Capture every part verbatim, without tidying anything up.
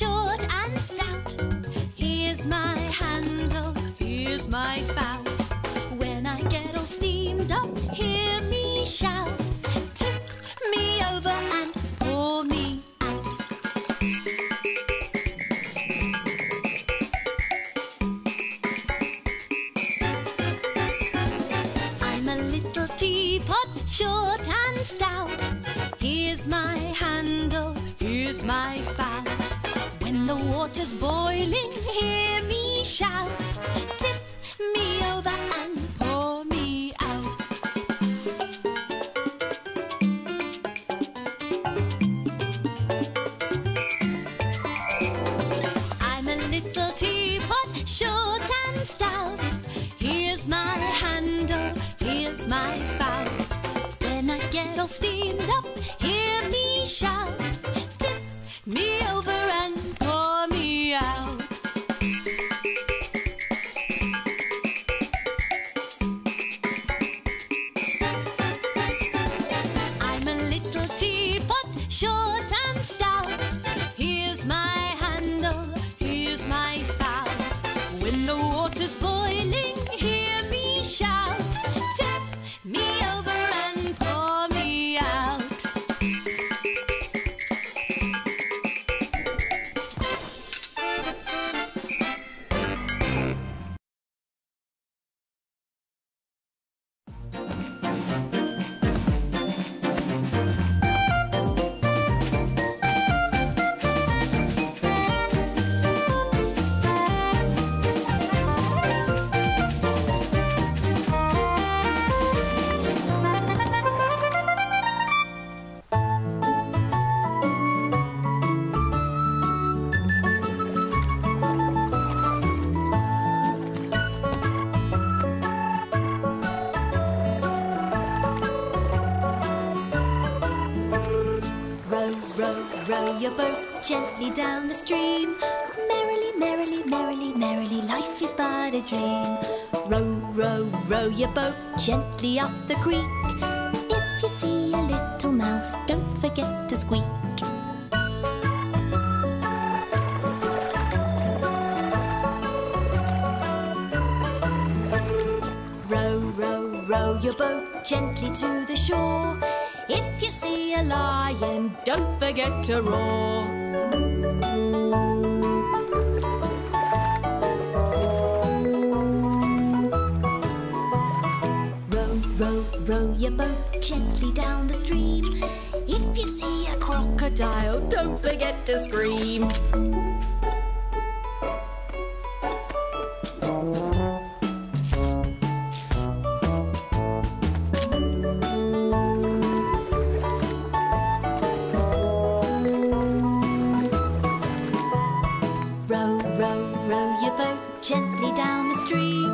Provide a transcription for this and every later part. short and stout. Here's my handle, here's my spout. When I get all steamed up, hear me shout. Tip me over and pour me out. I'm a little teapot, short and stout. Here's my handle, here's my spout. When the water's boiling, hear me shout. Tip me over and pour me out. I'm a little teapot, short and stout. Here's my handle, here's my spout. When I get all steamed up, hear me shout. Tip me over and pour me out. I'm a little teapot, short and stout. Here's my handle, here's my spout. When the water's boiling, hear me shout. Tip me over and pour me out. Gently down the stream, merrily, merrily, merrily, merrily, life is but a dream. Row, row, row your boat gently up the creek. If you see a little mouse, don't forget to squeak. Row, row, row your boat gently to the shore. If you see a lion, don't forget to roar. Row, row your boat gently down the stream. If you see a crocodile, don't forget to scream. Row, row, row your boat gently down the stream.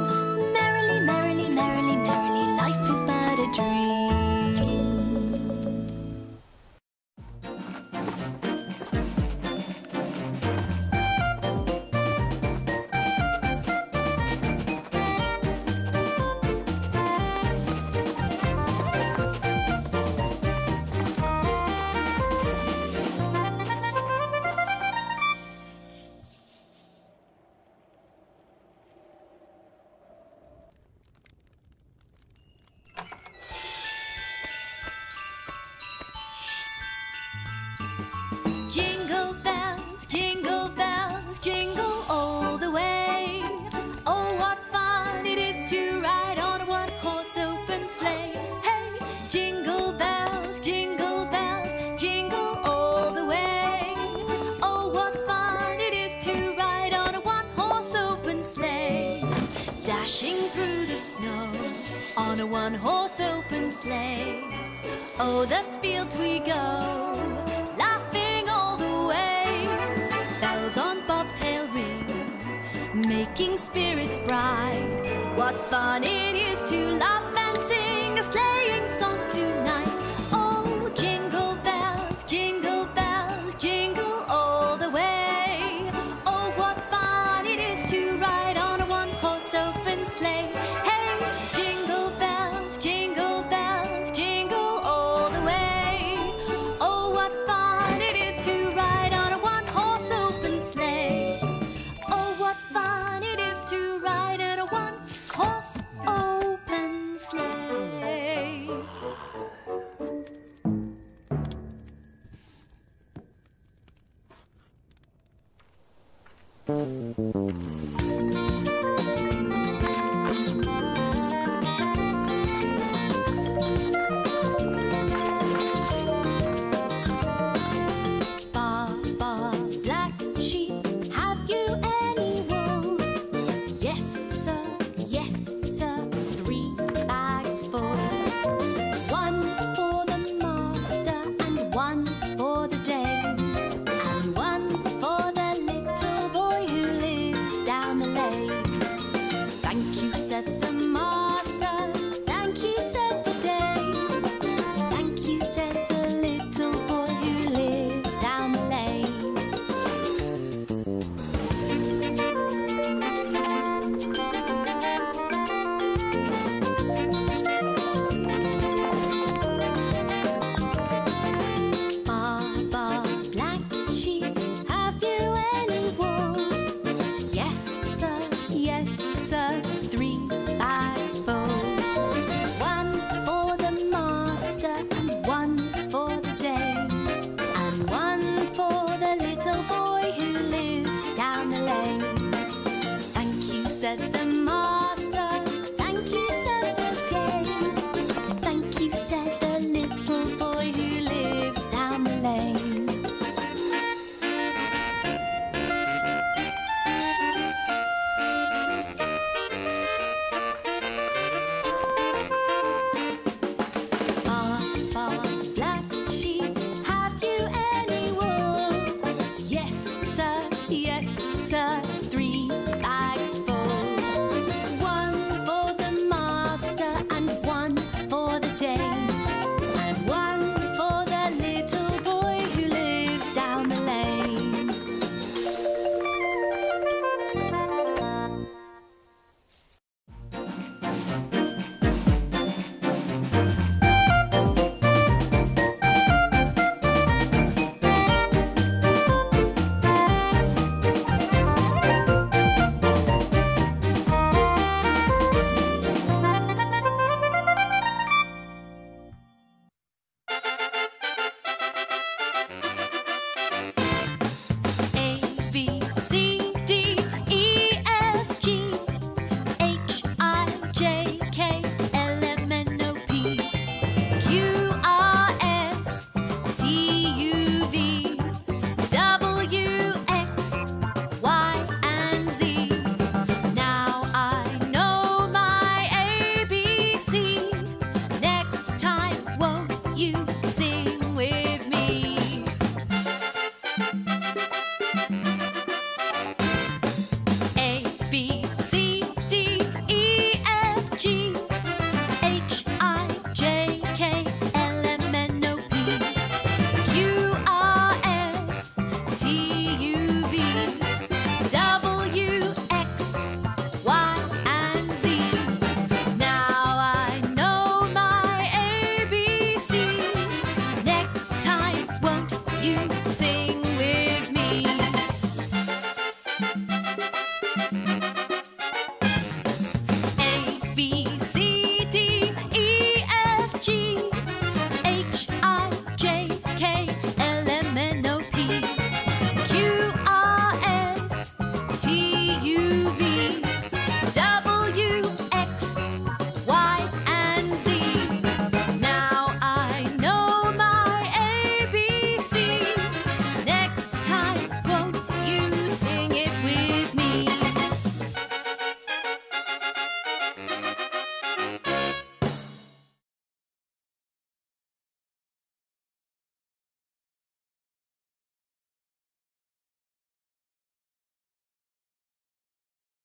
Merrily, merrily, merrily, merrily, life is but a dream. Oh, the fields we go, laughing all the way. Bells on bobtail ring, making spirits bright. What fun it is to laugh and sing a sleighing song tonight. Oh, jingle bells, jingle bells, jingle all the way. Oh, what fun it is to ride on a one-horse open sleigh. Hey, jingle bells, jingle. Open horse open sleigh. Set them